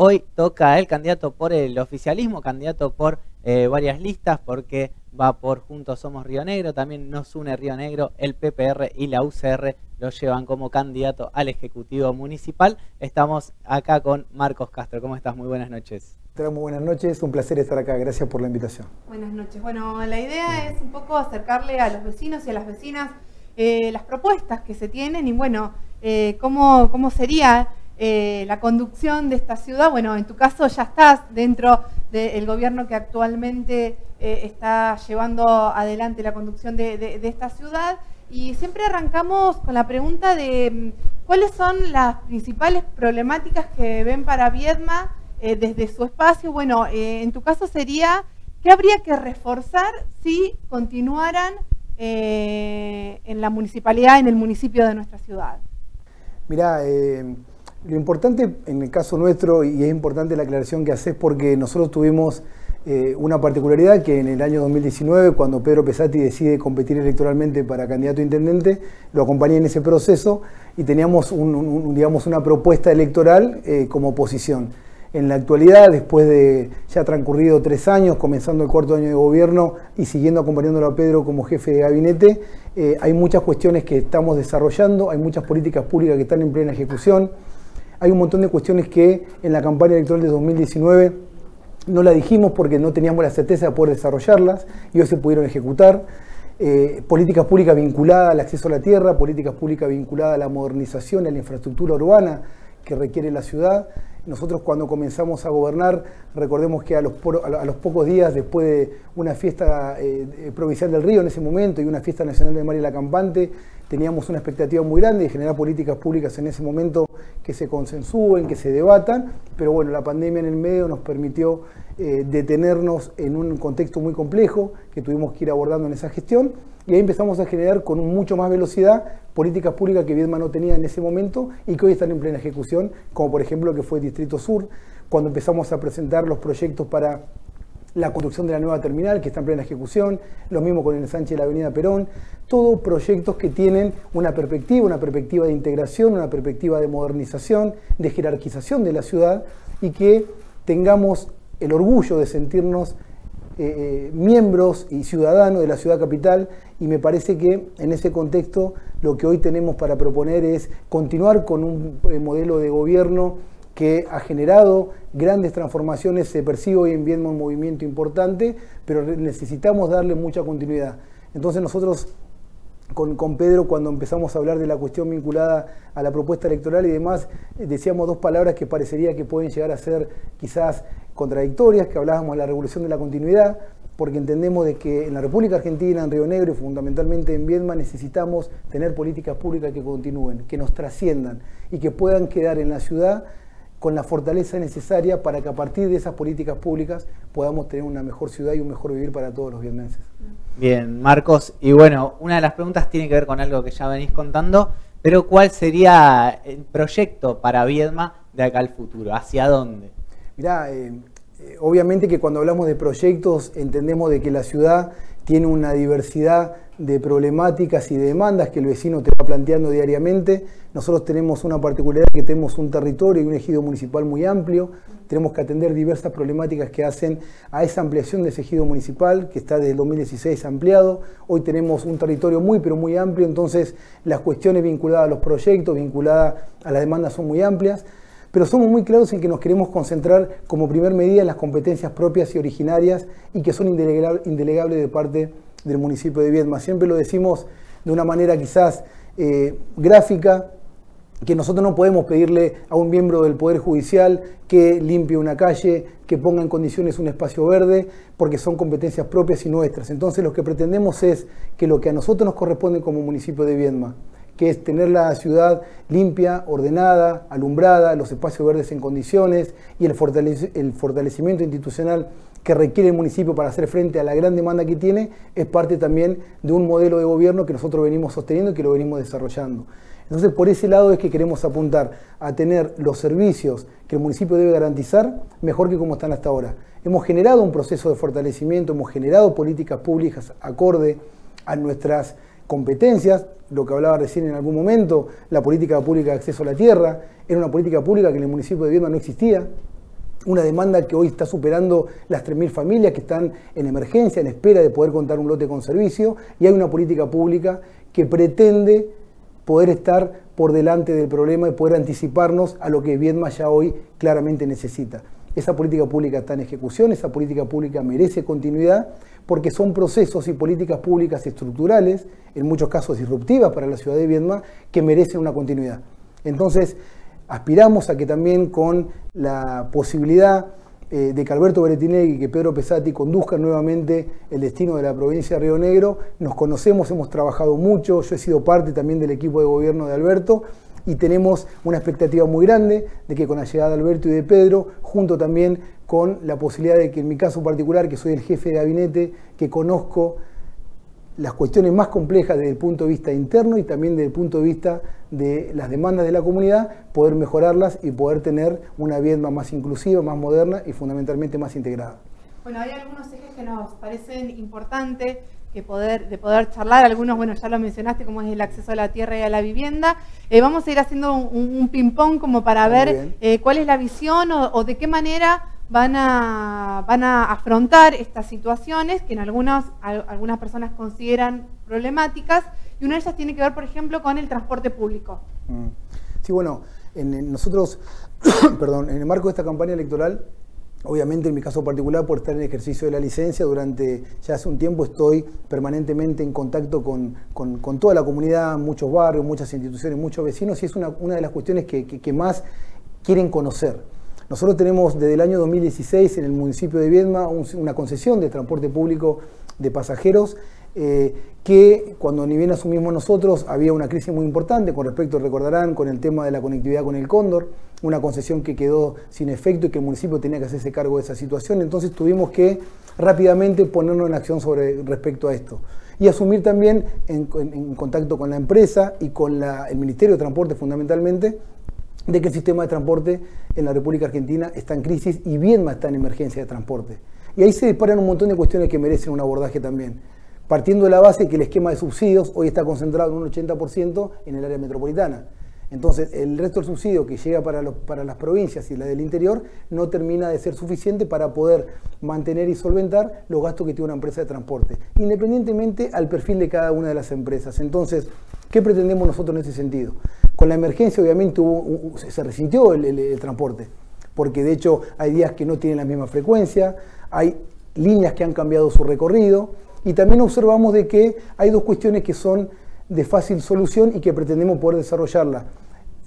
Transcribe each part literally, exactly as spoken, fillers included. Hoy toca el candidato por el oficialismo, candidato por eh, varias listas, porque va por Juntos Somos Río Negro, también nos une Río Negro, el P P R y la U C R lo llevan como candidato al Ejecutivo Municipal. Estamos acá con Marcos Castro. ¿Cómo estás? Muy buenas noches. Muy buenas noches, un placer estar acá, gracias por la invitación. Buenas noches. Bueno, la idea es un poco acercarle a los vecinos y a las vecinas eh, las propuestas que se tienen y bueno, eh, cómo, cómo sería... Eh, la conducción de esta ciudad. Bueno, en tu caso ya estás dentro del gobierno que actualmente eh, está llevando adelante la conducción de, de, de esta ciudad y siempre arrancamos con la pregunta de cuáles son las principales problemáticas que ven para Viedma eh, desde su espacio. Bueno, eh, en tu caso sería ¿qué habría que reforzar si continuaran eh, en la municipalidad, en el municipio de nuestra ciudad? Mirá, eh... lo importante en el caso nuestro, y es importante la aclaración que haces porque nosotros tuvimos eh, una particularidad que en el año dos mil diecinueve, cuando Pedro Pesati decide competir electoralmente para candidato a intendente, lo acompañé en ese proceso y teníamos un, un, digamos, una propuesta electoral eh, como oposición. En la actualidad, después de ya transcurrido tres años, comenzando el cuarto año de gobierno y siguiendo acompañándolo a Pedro como jefe de gabinete, eh, hay muchas cuestiones que estamos desarrollando, hay muchas políticas públicas que están en plena ejecución. Hay un montón de cuestiones que en la campaña electoral de dos mil diecinueve no la dijimos porque no teníamos la certeza de poder desarrollarlas y hoy se pudieron ejecutar. Eh, políticas públicas vinculadas al acceso a la tierra, políticas públicas vinculadas a la modernización, a la infraestructura urbana que requiere la ciudad. Nosotros cuando comenzamos a gobernar, recordemos que a los, por, a los pocos días después de una fiesta eh, provincial del Río en ese momento y una fiesta nacional del Mar y la Campante, teníamos una expectativa muy grande de generar políticas públicas en ese momento que se consensúen, que se debatan, pero bueno, la pandemia en el medio nos permitió eh, detenernos en un contexto muy complejo que tuvimos que ir abordando en esa gestión y ahí empezamos a generar con mucho más velocidad políticas públicas que Viedma no tenía en ese momento y que hoy están en plena ejecución, como por ejemplo lo que fue Distrito Sur, cuando empezamos a presentar los proyectos para la construcción de la nueva terminal, que está en plena ejecución, lo mismo con el ensanche de la avenida Perón, todos proyectos que tienen una perspectiva, una perspectiva de integración, una perspectiva de modernización, de jerarquización de la ciudad y que tengamos el orgullo de sentirnos eh, miembros y ciudadanos de la ciudad capital y me parece que en ese contexto lo que hoy tenemos para proponer es continuar con un eh, modelo de gobierno que ha generado grandes transformaciones, se percibe hoy en Viedma un movimiento importante, pero necesitamos darle mucha continuidad. Entonces nosotros con, con Pedro, cuando empezamos a hablar de la cuestión vinculada a la propuesta electoral y demás, decíamos dos palabras que parecería que pueden llegar a ser quizás contradictorias, que hablábamos de la revolución de la continuidad, porque entendemos de que en la República Argentina, en Río Negro y fundamentalmente en Viedma necesitamos tener políticas públicas que continúen, que nos trasciendan y que puedan quedar en la ciudad con la fortaleza necesaria para que a partir de esas políticas públicas podamos tener una mejor ciudad y un mejor vivir para todos los vietnamenses. Bien, Marcos, y bueno, una de las preguntas tiene que ver con algo que ya venís contando, pero ¿cuál sería el proyecto para Viedma de acá al futuro? ¿Hacia dónde? Mirá, eh, obviamente que cuando hablamos de proyectos entendemos de que la ciudad tiene una diversidad de problemáticas y de demandas que el vecino te va planteando diariamente. Nosotros tenemos una particularidad que tenemos un territorio y un ejido municipal muy amplio. Tenemos que atender diversas problemáticas que hacen a esa ampliación de ese ejido municipal que está desde el dos mil dieciséis ampliado. Hoy tenemos un territorio muy pero muy amplio, entonces las cuestiones vinculadas a los proyectos, vinculadas a las demandas son muy amplias. Pero somos muy claros en que nos queremos concentrar como primer medida en las competencias propias y originarias y que son indelegables de parte del municipio de Viedma. Siempre lo decimos de una manera quizás eh, gráfica, que nosotros no podemos pedirle a un miembro del Poder Judicial que limpie una calle, que ponga en condiciones un espacio verde, porque son competencias propias y nuestras. Entonces lo que pretendemos es que lo que a nosotros nos corresponde como municipio de Viedma, que es tener la ciudad limpia, ordenada, alumbrada, los espacios verdes en condiciones y el, fortalec- el fortalecimiento institucional que requiere el municipio para hacer frente a la gran demanda que tiene, es parte también de un modelo de gobierno que nosotros venimos sosteniendo y que lo venimos desarrollando. Entonces, por ese lado es que queremos apuntar a tener los servicios que el municipio debe garantizar mejor que como están hasta ahora. Hemos generado un proceso de fortalecimiento, hemos generado políticas públicas acorde a nuestras competencias, lo que hablaba recién en algún momento, la política pública de acceso a la tierra, era una política pública que en el municipio de Viedma no existía, una demanda que hoy está superando las tres mil familias que están en emergencia, en espera de poder contar un lote con servicio, y hay una política pública que pretende poder estar por delante del problema y poder anticiparnos a lo que Viedma ya hoy claramente necesita. Esa política pública está en ejecución, esa política pública merece continuidad, porque son procesos y políticas públicas estructurales, en muchos casos disruptivas para la ciudad de Viedma, que merecen una continuidad. Entonces, aspiramos a que también con la posibilidad eh, de que Alberto Beretinelli y que Pedro Pesati conduzcan nuevamente el destino de la provincia de Río Negro. Nos conocemos, hemos trabajado mucho, yo he sido parte también del equipo de gobierno de Alberto, y tenemos una expectativa muy grande de que con la llegada de Alberto y de Pedro, junto también con la posibilidad de que en mi caso particular, que soy el jefe de gabinete, que conozco las cuestiones más complejas desde el punto de vista interno y también desde el punto de vista de las demandas de la comunidad, poder mejorarlas y poder tener una Viedma más inclusiva, más moderna y fundamentalmente más integrada. Bueno, hay algunos ejes que nos parecen importantes que poder, de poder charlar. Algunos, bueno, ya lo mencionaste, como es el acceso a la tierra y a la vivienda. Eh, vamos a ir haciendo un, un ping-pong como para ver eh, cuál es la visión o, o de qué manera van a, van a afrontar estas situaciones que en algunas, al, algunas personas consideran problemáticas, y una de ellas tiene que ver, por ejemplo, con el transporte público. Sí, bueno, en, en nosotros, perdón, en el marco de esta campaña electoral, obviamente en mi caso particular, por estar en el ejercicio de la licencia, durante ya hace un tiempo estoy permanentemente en contacto con, con, con toda la comunidad, muchos barrios, muchas instituciones, muchos vecinos, y es una, una de las cuestiones que, que, que más quieren conocer. Nosotros tenemos desde el año dos mil dieciséis en el municipio de Viedma un, una concesión de transporte público de pasajeros, eh, que cuando ni bien asumimos nosotros había una crisis muy importante con respecto, recordarán, con el tema de la conectividad con el Cóndor, una concesión que quedó sin efecto y que el municipio tenía que hacerse cargo de esa situación. Entonces tuvimos que rápidamente ponernos en acción sobre, respecto a esto, y asumir también en, en, en contacto con la empresa y con la, el Ministerio de Transporte fundamentalmente, de que el sistema de transporte en la República Argentina está en crisis y Viedma está en emergencia de transporte. Y ahí se disparan un montón de cuestiones que merecen un abordaje también, partiendo de la base que el esquema de subsidios hoy está concentrado en un ochenta por ciento en el área metropolitana. Entonces, el resto del subsidio que llega para, los, para las provincias y la del interior no termina de ser suficiente para poder mantener y solventar los gastos que tiene una empresa de transporte, independientemente al perfil de cada una de las empresas. Entonces, ¿qué pretendemos nosotros en ese sentido? Con la emergencia, obviamente, hubo, se resintió el, el, el transporte, porque de hecho hay días que no tienen la misma frecuencia, hay líneas que han cambiado su recorrido, y también observamos de que hay dos cuestiones que son de fácil solución y que pretendemos poder desarrollarla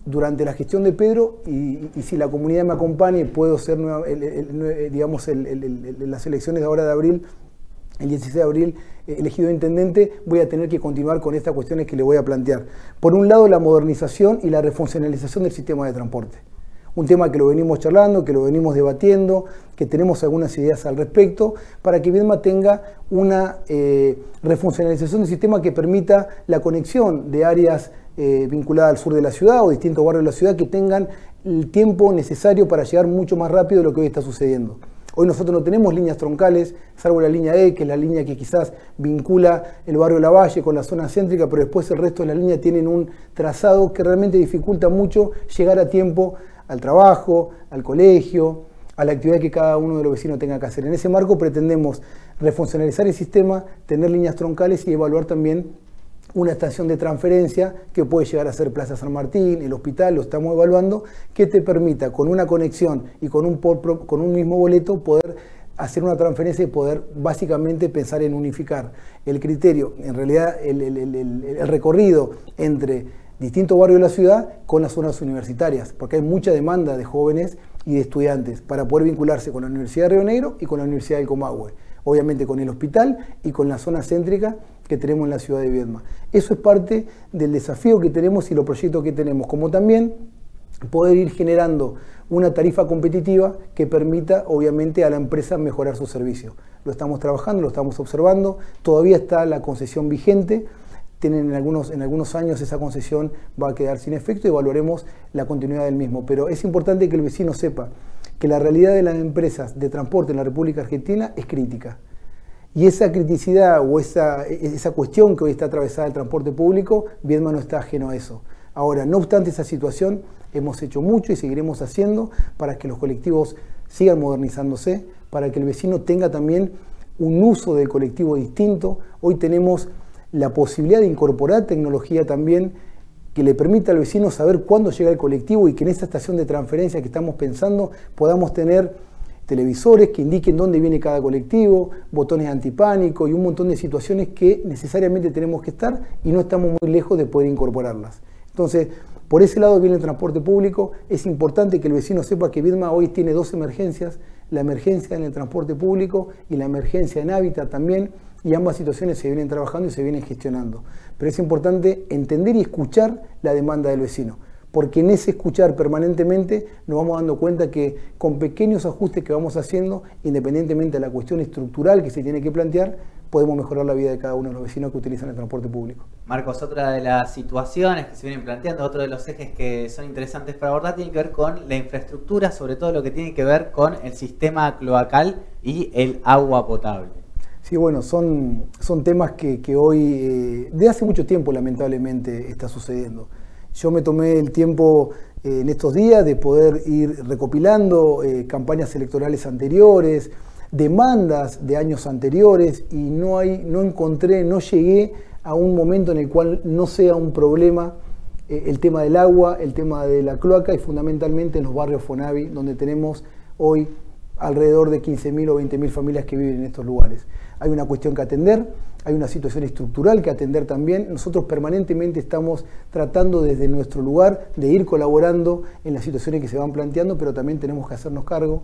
durante la gestión de Pedro, y, y si la comunidad me acompaña, puedo ser, el, el, el, digamos, el, el, el, las elecciones de ahora de abril, el dieciséis de abril, elegido intendente, voy a tener que continuar con estas cuestiones que le voy a plantear. Por un lado, la modernización y la refuncionalización del sistema de transporte. Un tema que lo venimos charlando, que lo venimos debatiendo, que tenemos algunas ideas al respecto, para que Viedma tenga una eh, refuncionalización del sistema que permita la conexión de áreas eh, vinculadas al sur de la ciudad o distintos barrios de la ciudad que tengan el tiempo necesario para llegar mucho más rápido de lo que hoy está sucediendo. Hoy nosotros no tenemos líneas troncales, salvo la línea E, que es la línea que quizás vincula el barrio La Valle con la zona céntrica, pero después el resto de las líneas tienen un trazado que realmente dificulta mucho llegar a tiempo al trabajo, al colegio, a la actividad que cada uno de los vecinos tenga que hacer. En ese marco pretendemos refuncionalizar el sistema, tener líneas troncales y evaluar también una estación de transferencia que puede llegar a ser Plaza San Martín, el hospital, lo estamos evaluando, que te permita con una conexión y con un, por, con un mismo boleto poder hacer una transferencia y poder básicamente pensar en unificar el criterio, en realidad el, el, el, el, el recorrido entre distintos barrios de la ciudad con las zonas universitarias, porque hay mucha demanda de jóvenes y de estudiantes para poder vincularse con la Universidad de Río Negro y con la Universidad del Comahue, obviamente con el hospital y con la zona céntrica que tenemos en la ciudad de Viedma. Eso es parte del desafío que tenemos y los proyectos que tenemos, como también poder ir generando una tarifa competitiva que permita obviamente a la empresa mejorar su servicio. Lo estamos trabajando, lo estamos observando, todavía está la concesión vigente, tienen en algunos, en algunos años esa concesión va a quedar sin efecto y evaluaremos la continuidad del mismo, pero es importante que el vecino sepa que la realidad de las empresas de transporte en la República Argentina es crítica. Y esa criticidad o esa, esa cuestión que hoy está atravesada el transporte público, Viedma no está ajeno a eso. Ahora, no obstante esa situación, hemos hecho mucho y seguiremos haciendo para que los colectivos sigan modernizándose para que el vecino tenga también un uso del colectivo distinto. Hoy tenemos la posibilidad de incorporar tecnología también que le permita al vecino saber cuándo llega el colectivo y que en esa estación de transferencia que estamos pensando podamos tener televisores que indiquen dónde viene cada colectivo, botones antipánico y un montón de situaciones que necesariamente tenemos que estar y no estamos muy lejos de poder incorporarlas. Entonces, por ese lado viene el transporte público. Es importante que el vecino sepa que Viedma hoy tiene dos emergencias, la emergencia en el transporte público y la emergencia en hábitat también, y ambas situaciones se vienen trabajando y se vienen gestionando. Pero es importante entender y escuchar la demanda del vecino, porque en ese escuchar permanentemente nos vamos dando cuenta que con pequeños ajustes que vamos haciendo, independientemente de la cuestión estructural que se tiene que plantear, podemos mejorar la vida de cada uno de los vecinos que utilizan el transporte público. Marcos, otra de las situaciones que se vienen planteando, otro de los ejes que son interesantes para abordar, tiene que ver con la infraestructura, sobre todo lo que tiene que ver con el sistema cloacal y el agua potable. Sí, bueno, son, son temas que, que hoy, eh, de hace mucho tiempo lamentablemente, está sucediendo. Yo me tomé el tiempo eh, en estos días de poder ir recopilando eh, campañas electorales anteriores, demandas de años anteriores, y no, hay, no encontré, no llegué a un momento en el cual no sea un problema eh, el tema del agua, el tema de la cloaca y fundamentalmente en los barrios Fonavi, donde tenemos hoy alrededor de quince mil o veinte mil familias que viven en estos lugares. Hay una cuestión que atender, hay una situación estructural que atender también. Nosotros permanentemente estamos tratando desde nuestro lugar de ir colaborando en las situaciones que se van planteando, pero también tenemos que hacernos cargo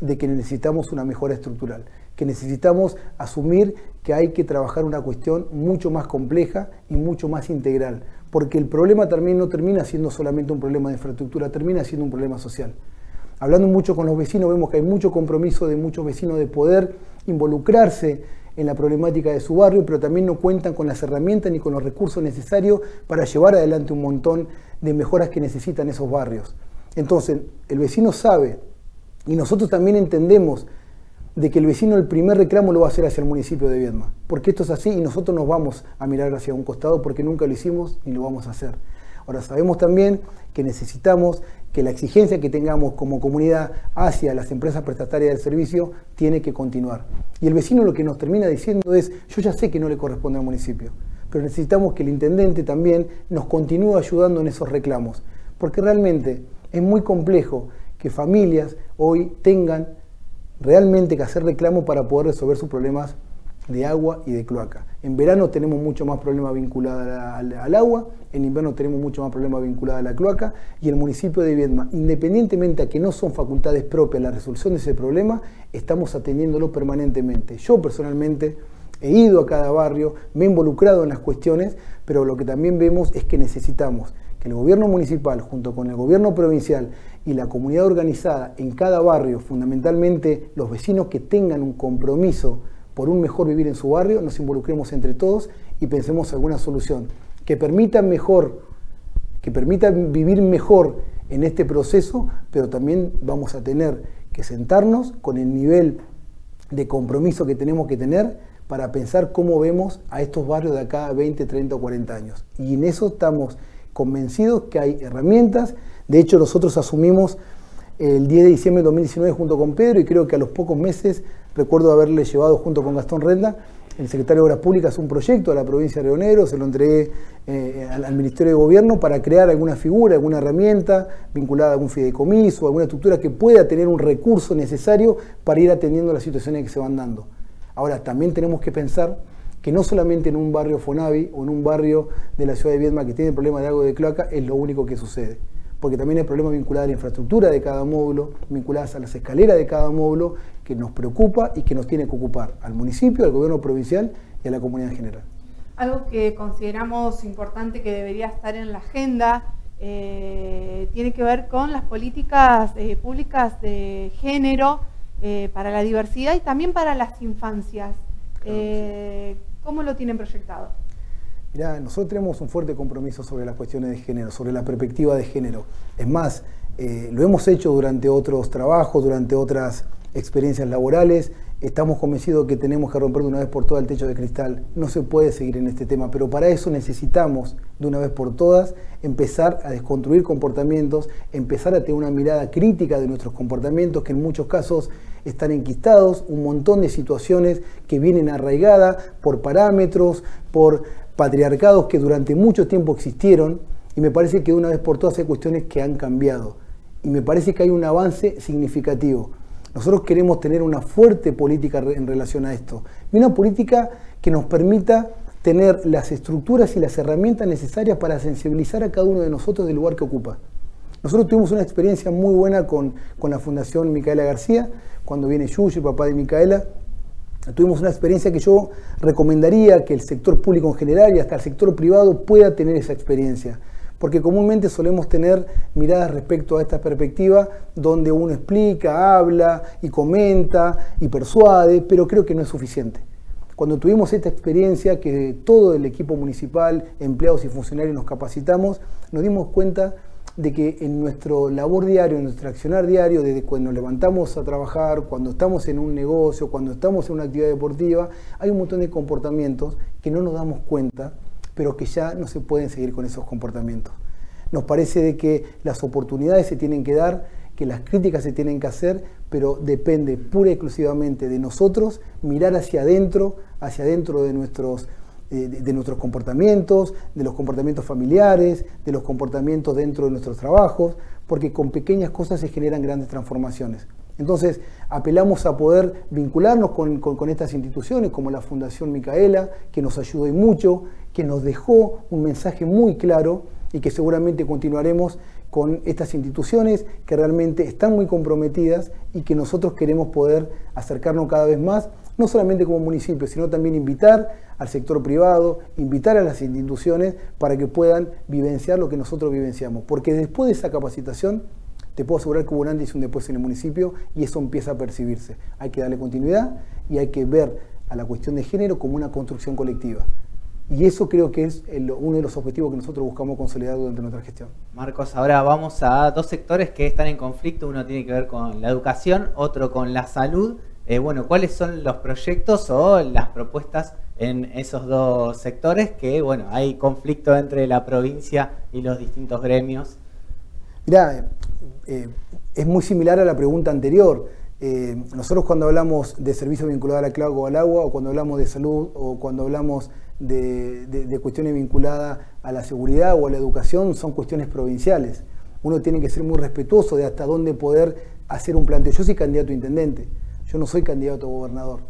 de que necesitamos una mejora estructural, que necesitamos asumir que hay que trabajar una cuestión mucho más compleja y mucho más integral, porque el problema también no termina siendo solamente un problema de infraestructura, termina siendo un problema social. Hablando mucho con los vecinos, vemos que hay mucho compromiso de muchos vecinos de poder involucrarse en la problemática de su barrio, pero también no cuentan con las herramientas ni con los recursos necesarios para llevar adelante un montón de mejoras que necesitan esos barrios. Entonces, el vecino sabe, y nosotros también entendemos, de que el vecino el primer reclamo lo va a hacer hacia el municipio de Viedma, porque esto es así y nosotros nos vamos a mirar hacia un costado porque nunca lo hicimos ni lo vamos a hacer. Ahora, sabemos también que necesitamos que la exigencia que tengamos como comunidad hacia las empresas prestatarias del servicio tiene que continuar. Y el vecino lo que nos termina diciendo es, yo ya sé que no le corresponde al municipio, pero necesitamos que el intendente también nos continúe ayudando en esos reclamos, porque realmente es muy complejo que familias hoy tengan realmente que hacer reclamos para poder resolver sus problemas de agua y de cloaca. En verano tenemos mucho más problemas vinculados al, al agua, en invierno tenemos mucho más problemas vinculados a la cloaca, y el municipio de Viedma, independientemente a que no son facultades propias la resolución de ese problema, estamos atendiéndolo permanentemente. Yo personalmente he ido a cada barrio, me he involucrado en las cuestiones, pero lo que también vemos es que necesitamos que el gobierno municipal, junto con el gobierno provincial y la comunidad organizada en cada barrio, fundamentalmente los vecinos que tengan un compromiso por un mejor vivir en su barrio, nos involucremos entre todos y pensemos alguna solución que permita mejor, que permita vivir mejor en este proceso, pero también vamos a tener que sentarnos con el nivel de compromiso que tenemos que tener para pensar cómo vemos a estos barrios de acá a veinte, treinta o cuarenta años. Y en eso estamos convencidos que hay herramientas. De hecho, nosotros asumimos el diez de diciembre de dos mil diecinueve junto con Pedro, y creo que a los pocos meses recuerdo haberle llevado junto con Gastón Renda, el secretario de Obras Públicas, un proyecto a la provincia de Río Negro. Se lo entregué eh, al, al Ministerio de Gobierno para crear alguna figura, alguna herramienta vinculada a algún fideicomiso, alguna estructura que pueda tener un recurso necesario para ir atendiendo las situaciones que se van dando. Ahora, también tenemos que pensar que no solamente en un barrio Fonavi o en un barrio de la ciudad de Viedma que tiene problemas de agua y de cloaca es lo único que sucede, porque también hay problemas vinculados a la infraestructura de cada módulo, vinculadas a las escaleras de cada módulo, que nos preocupa y que nos tiene que ocupar al municipio, al gobierno provincial y a la comunidad en general. Algo que consideramos importante que debería estar en la agenda eh, tiene que ver con las políticas eh, públicas de género eh, para la diversidad y también para las infancias. Claro, eh, sí. ¿Cómo lo tienen proyectado? Mirá, nosotros tenemos un fuerte compromiso sobre las cuestiones de género, sobre la perspectiva de género. Es más, eh, lo hemos hecho durante otros trabajos, durante otras experiencias laborales, Estamos convencidos que tenemos que romper de una vez por todas el techo de cristal. No se puede seguir en este tema, pero para eso necesitamos, de una vez por todas, empezar a desconstruir comportamientos, empezar a tener una mirada crítica de nuestros comportamientos que en muchos casos están enquistados, un montón de situaciones que vienen arraigadas por parámetros, por patriarcados que durante mucho tiempo existieron, y me parece que de una vez por todas hay cuestiones que han cambiado, y me parece que hay un avance significativo. Nosotros queremos tener una fuerte política en relación a esto, y una política que nos permita tener las estructuras y las herramientas necesarias para sensibilizar a cada uno de nosotros del lugar que ocupa. Nosotros tuvimos una experiencia muy buena con, con la Fundación Micaela García, cuando viene Yuyo, el papá de Micaela. Tuvimos una experiencia que yo recomendaría que el sector público en general y hasta el sector privado pueda tener esa experiencia. Porque comúnmente solemos tener miradas respecto a esta perspectiva donde uno explica, habla y comenta y persuade, pero creo que no es suficiente. Cuando tuvimos esta experiencia que todo el equipo municipal, empleados y funcionarios nos capacitamos, nos dimos cuenta de que en nuestro labor diario, en nuestro accionar diario, desde cuando nos levantamos a trabajar, cuando estamos en un negocio, cuando estamos en una actividad deportiva, hay un montón de comportamientos que no nos damos cuenta, pero que ya no se pueden seguir con esos comportamientos. Nos parece de que las oportunidades se tienen que dar, que las críticas se tienen que hacer, pero depende pura y exclusivamente de nosotros mirar hacia adentro, hacia adentro de nuestros, eh, de nuestros comportamientos, de los comportamientos familiares, de los comportamientos dentro de nuestros trabajos, porque con pequeñas cosas se generan grandes transformaciones. Entonces, apelamos a poder vincularnos con, con, con estas instituciones, como la Fundación Micaela, que nos ayudó y mucho, que nos dejó un mensaje muy claro y que seguramente continuaremos con estas instituciones que realmente están muy comprometidas y que nosotros queremos poder acercarnos cada vez más, no solamente como municipio, sino también invitar al sector privado, invitar a las instituciones para que puedan vivenciar lo que nosotros vivenciamos. Porque después de esa capacitación, te puedo asegurar que hubo un antes y un después en el municipio y eso empieza a percibirse. Hay que darle continuidad y hay que ver a la cuestión de género como una construcción colectiva. Y eso creo que es el, uno de los objetivos que nosotros buscamos consolidar durante nuestra gestión. Marcos, ahora vamos a dos sectores que están en conflicto. Uno tiene que ver con la educación, otro con la salud. Eh, bueno, ¿cuáles son los proyectos o las propuestas en esos dos sectores? Que, bueno, hay conflicto entre la provincia y los distintos gremios. Mirá, eh, es muy similar a la pregunta anterior. Eh, nosotros cuando hablamos de servicios vinculados al agua o al agua, o cuando hablamos de salud, o cuando hablamos de, de, de cuestiones vinculadas a la seguridad o a la educación, son cuestiones provinciales. Uno tiene que ser muy respetuoso de hasta dónde poder hacer un planteo. Yo soy candidato a intendente, yo no soy candidato a gobernador.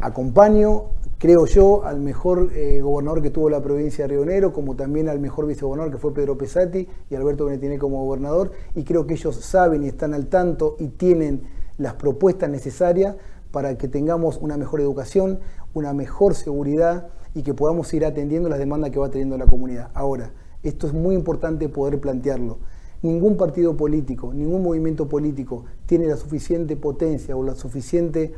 Acompaño, creo yo, al mejor eh, gobernador que tuvo la provincia de Río Negro, como también al mejor vicegobernador que fue Pedro Pesati y Alberto Beretinelli como gobernador, y creo que ellos saben y están al tanto y tienen las propuestas necesarias para que tengamos una mejor educación, una mejor seguridad y que podamos ir atendiendo las demandas que va teniendo la comunidad. Ahora, esto es muy importante poder plantearlo. Ningún partido político, ningún movimiento político tiene la suficiente potencia o la suficiente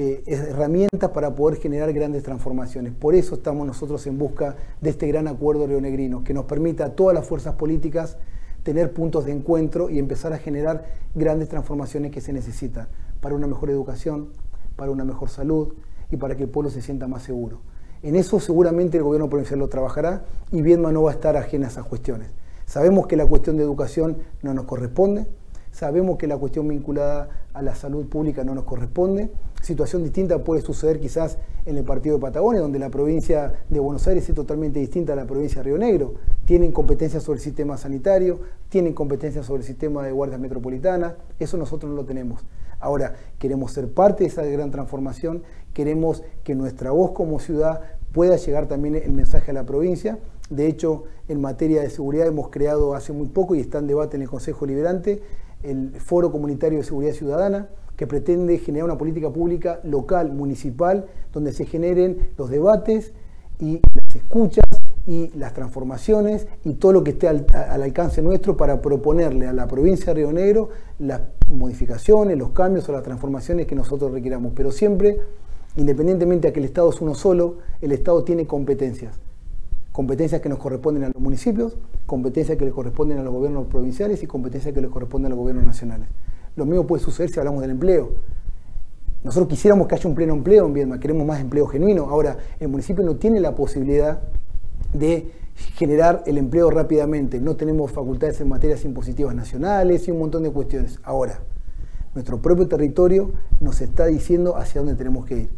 Eh, herramientas para poder generar grandes transformaciones. Por eso estamos nosotros en busca de este gran acuerdo rionegrino que nos permita a todas las fuerzas políticas tener puntos de encuentro y empezar a generar grandes transformaciones que se necesitan para una mejor educación, para una mejor salud y para que el pueblo se sienta más seguro. En eso seguramente el gobierno provincial lo trabajará y Viedma no va a estar ajena a esas cuestiones. Sabemos que la cuestión de educación no nos corresponde, sabemos que la cuestión vinculada a la salud pública no nos corresponde. Situación distinta puede suceder quizás en el partido de Patagones, donde la provincia de Buenos Aires es totalmente distinta a la provincia de Río Negro. Tienen competencia sobre el sistema sanitario, tienen competencia sobre el sistema de guardias metropolitanas. Eso nosotros no lo tenemos. Ahora, queremos ser parte de esa gran transformación, queremos que nuestra voz como ciudad pueda llegar también el mensaje a la provincia. De hecho, en materia de seguridad hemos creado hace muy poco y está en debate en el Consejo Liberante el Foro Comunitario de Seguridad Ciudadana, que pretende generar una política pública local, municipal, donde se generen los debates y las escuchas y las transformaciones y todo lo que esté al, al alcance nuestro para proponerle a la provincia de Río Negro las modificaciones, los cambios o las transformaciones que nosotros requiramos. Pero siempre, independientemente a que el Estado es uno solo, el Estado tiene competencias. Competencias que nos corresponden a los municipios, competencias que le corresponden a los gobiernos provinciales y competencias que le corresponden a los gobiernos nacionales. Lo mismo puede suceder si hablamos del empleo. Nosotros quisiéramos que haya un pleno empleo en Viedma, queremos más empleo genuino. Ahora, el municipio no tiene la posibilidad de generar el empleo rápidamente. No tenemos facultades en materias impositivas nacionales y un montón de cuestiones. Ahora, nuestro propio territorio nos está diciendo hacia dónde tenemos que ir.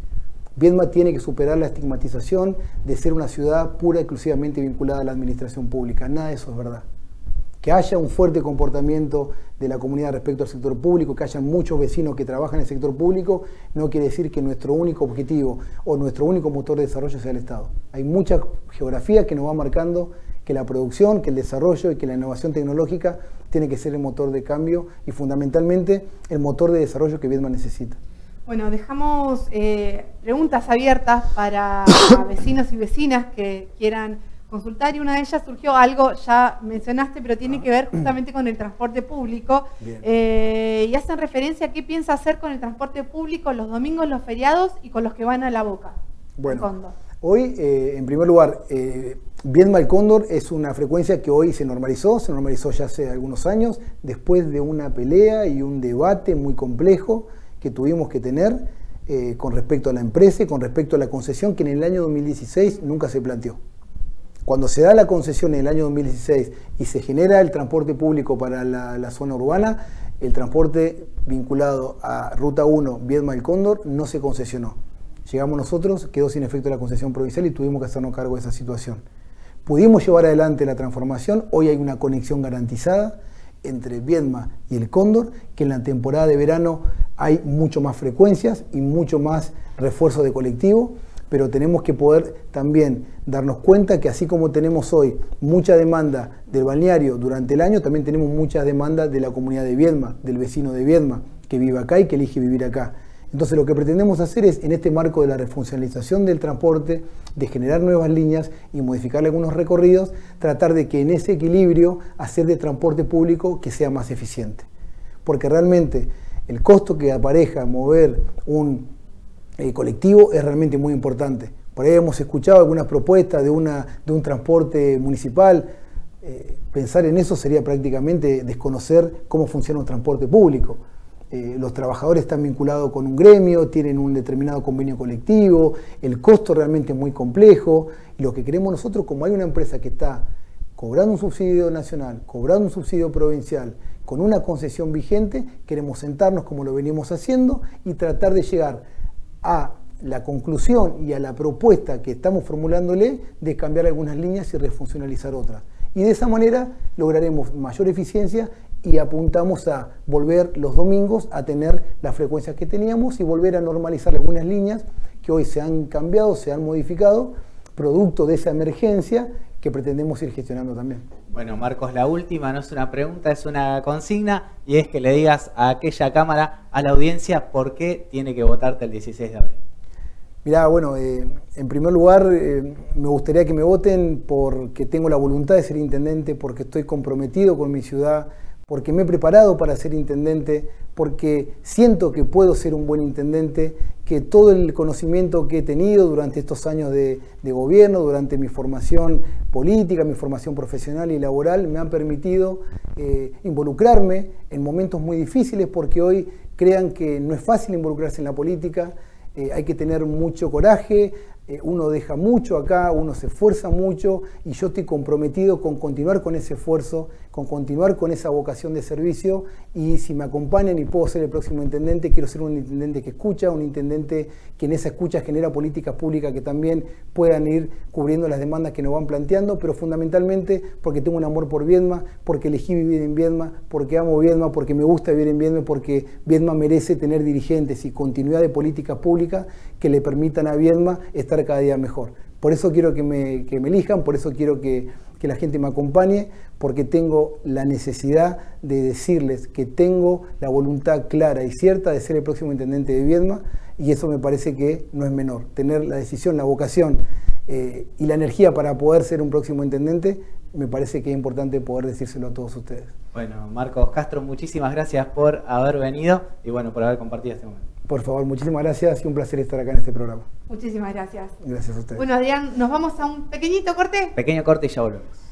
Viedma tiene que superar la estigmatización de ser una ciudad pura y exclusivamente vinculada a la administración pública. Nada de eso es verdad. Que haya un fuerte comportamiento de la comunidad respecto al sector público, que haya muchos vecinos que trabajan en el sector público, no quiere decir que nuestro único objetivo o nuestro único motor de desarrollo sea el Estado. Hay mucha geografía que nos va marcando que la producción, que el desarrollo y que la innovación tecnológica tiene que ser el motor de cambio y fundamentalmente el motor de desarrollo que Viedma necesita. Bueno, dejamos eh, preguntas abiertas para vecinos y vecinas que quieran consultar, y una de ellas surgió algo, ya mencionaste, pero tiene que ver justamente con el transporte público. Eh, y hacen referencia a qué piensa hacer con el transporte público los domingos, los feriados y con los que van a La Boca. Bueno, Cóndor. Hoy, eh, en primer lugar, eh, Viedma al Cóndor es una frecuencia que hoy se normalizó, se normalizó ya hace algunos años, después de una pelea y un debate muy complejo que tuvimos que tener eh, con respecto a la empresa y con respecto a la concesión, que en el año dos mil dieciséis nunca se planteó. Cuando se da la concesión en el año dos mil dieciséis y se genera el transporte público para la, la zona urbana, el transporte vinculado a Ruta uno, Viedma al Cóndor, no se concesionó. Llegamos nosotros, quedó sin efecto la concesión provincial y tuvimos que hacernos cargo de esa situación. Pudimos llevar adelante la transformación, hoy hay una conexión garantizada entre Viedma y el Cóndor, que en la temporada de verano hay mucho más frecuencias y mucho más refuerzo de colectivo, pero tenemos que poder también darnos cuenta que así como tenemos hoy mucha demanda del balneario durante el año, también tenemos muchas demandas de la comunidad de Viedma, del vecino de Viedma, que vive acá y que elige vivir acá. Entonces lo que pretendemos hacer es, en este marco de la refuncionalización del transporte, de generar nuevas líneas y modificar algunos recorridos, tratar de que en ese equilibrio hacer de transporte público que sea más eficiente. Porque realmente el costo que apareja mover un el colectivo es realmente muy importante. Por ahí hemos escuchado algunas propuestas de, una, de un transporte municipal. Eh, pensar en eso sería prácticamente desconocer cómo funciona un transporte público. Eh, los trabajadores están vinculados con un gremio, tienen un determinado convenio colectivo, el costo realmente es muy complejo. Y lo que queremos nosotros, como hay una empresa que está cobrando un subsidio nacional, cobrando un subsidio provincial, con una concesión vigente, queremos sentarnos como lo venimos haciendo y tratar de llegar a la conclusión y a la propuesta que estamos formulándole de cambiar algunas líneas y refuncionalizar otras. Y de esa manera lograremos mayor eficiencia y apuntamos a volver los domingos a tener las frecuencias que teníamos y volver a normalizar algunas líneas que hoy se han cambiado, se han modificado, producto de esa emergencia que pretendemos ir gestionando también. Bueno, Marcos, la última no es una pregunta, es una consigna, y es que le digas a aquella cámara, a la audiencia, por qué tiene que votarte el dieciséis de abril. Mirá, bueno, eh, en primer lugar eh, me gustaría que me voten porque tengo la voluntad de ser intendente, porque estoy comprometido con mi ciudad, porque me he preparado para ser intendente, porque siento que puedo ser un buen intendente, que todo el conocimiento que he tenido durante estos años de, de gobierno, durante mi formación política, mi formación profesional y laboral, me han permitido eh, involucrarme en momentos muy difíciles, porque hoy crean que no es fácil involucrarse en la política, eh, hay que tener mucho coraje, eh, uno deja mucho acá, uno se esfuerza mucho, y yo estoy comprometido con continuar con ese esfuerzo, con continuar con esa vocación de servicio, y si me acompañan y puedo ser el próximo intendente, quiero ser un intendente que escucha, un intendente que en esa escucha genera políticas públicas que también puedan ir cubriendo las demandas que nos van planteando, pero fundamentalmente porque tengo un amor por Viedma, porque elegí vivir en Viedma, porque amo Viedma, porque me gusta vivir en Viedma, porque Viedma merece tener dirigentes y continuidad de políticas públicas que le permitan a Viedma estar cada día mejor. Por eso quiero que me, que me elijan, por eso quiero que, que la gente me acompañe, porque tengo la necesidad de decirles que tengo la voluntad clara y cierta de ser el próximo intendente de Viedma, y eso me parece que no es menor. Tener la decisión, la vocación eh, y la energía para poder ser un próximo intendente, me parece que es importante poder decírselo a todos ustedes. Bueno, Marcos Castro, muchísimas gracias por haber venido y bueno, por haber compartido este momento. Por favor, muchísimas gracias y un placer estar acá en este programa. Muchísimas gracias. Gracias a ustedes. Bueno, Adrián, nos vamos a un pequeñito corte. Pequeño corte y ya volvemos.